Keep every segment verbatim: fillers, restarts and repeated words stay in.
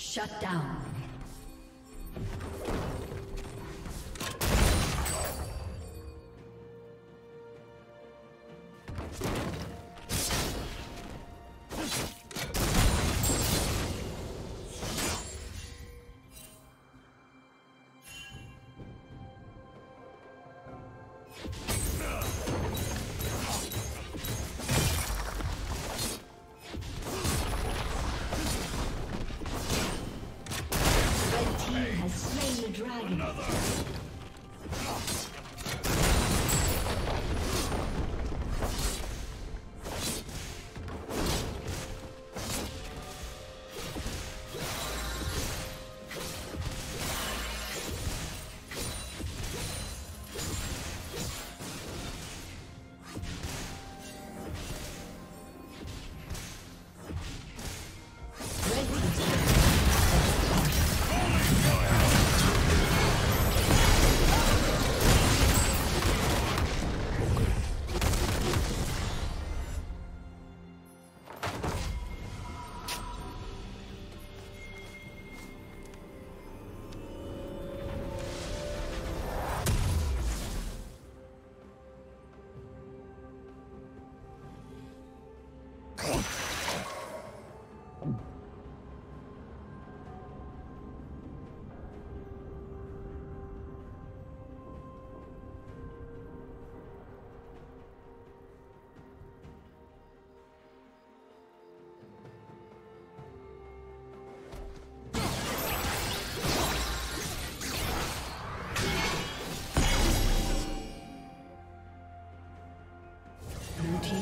Shut down.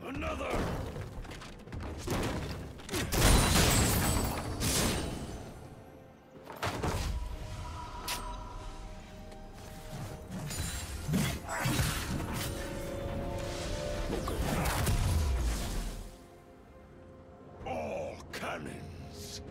Another! All cannons!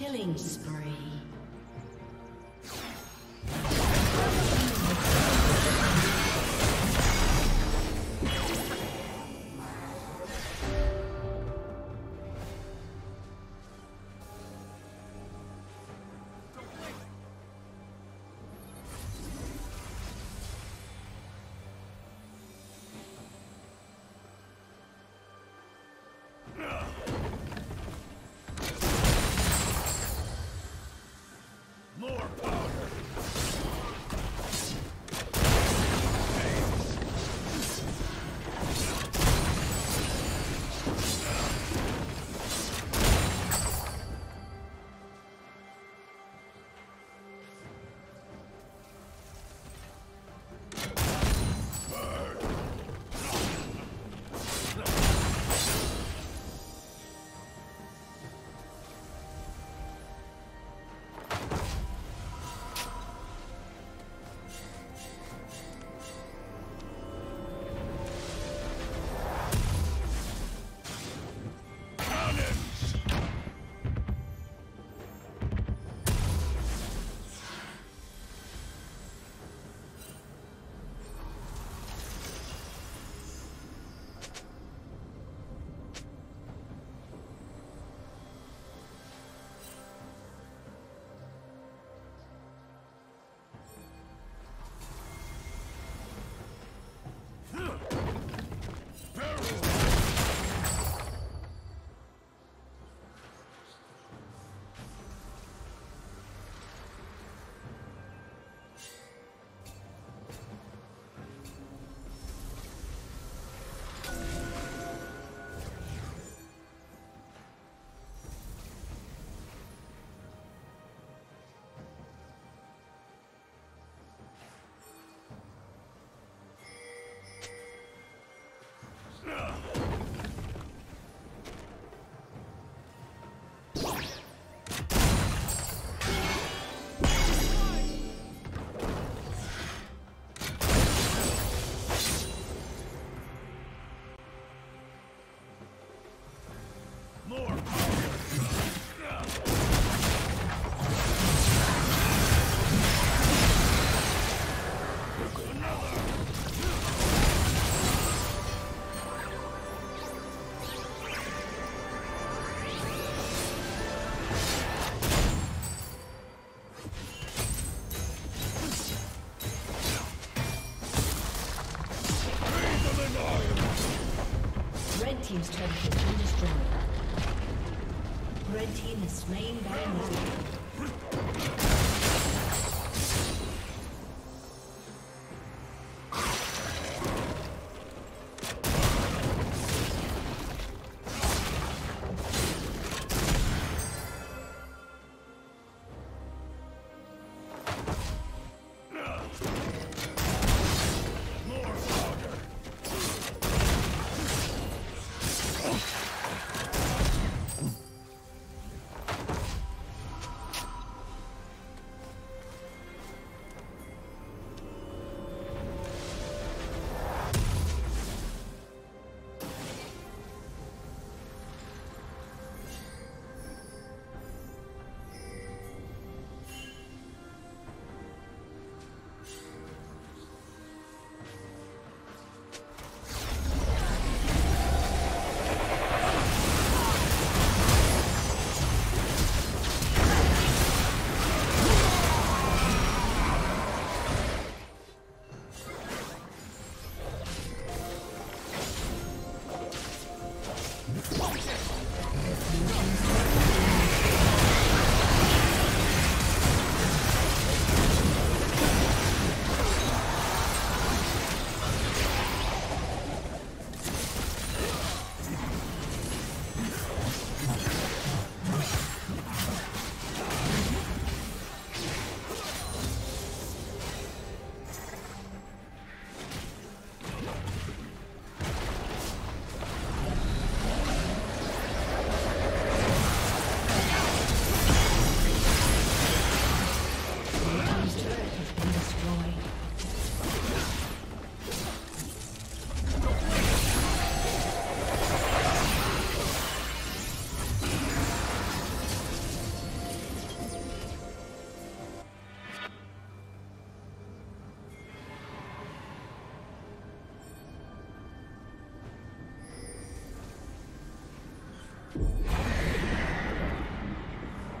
Killing spree. more power! Team's turret has been destroyed. Red team is slain by enemy.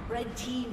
Red team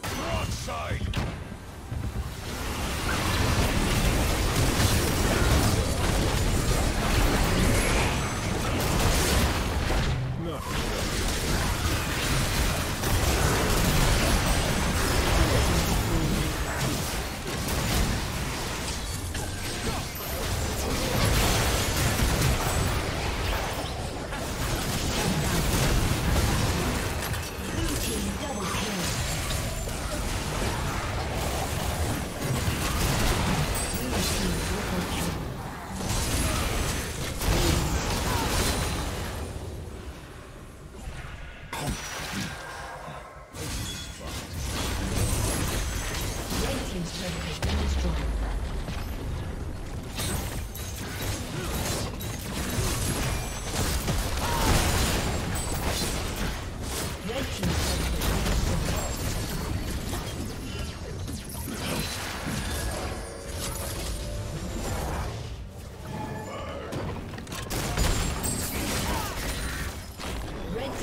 Broadside!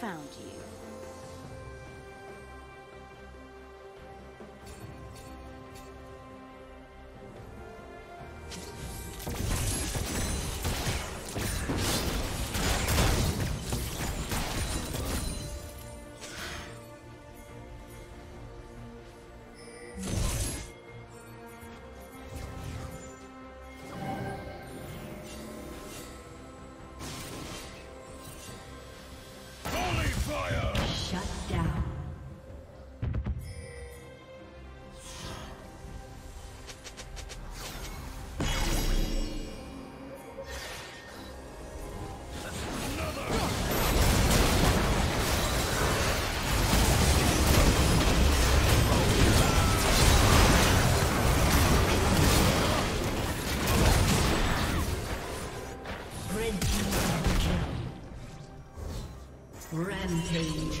Found you. Rampage.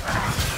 dragon.